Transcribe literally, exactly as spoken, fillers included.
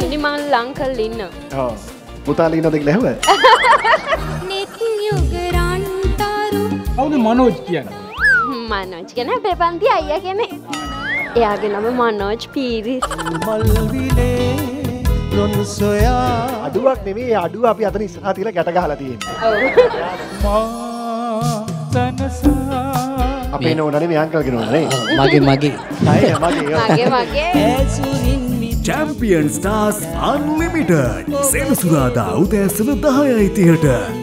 Hindi man lang kalina. Oh, butali na digle huwa. How the Manoj kiya? Manoj kiya na bebandi aiya kiya ne? Ya kiya na me Manoj Piri. Aduak neme adu api atani sati la kata gahalati. Ape no na neme uncle kino na. Mage mage. Aye mage. Mage mage. Champion Stars Unlimited. Sena Surada udayasana ten thirty ta.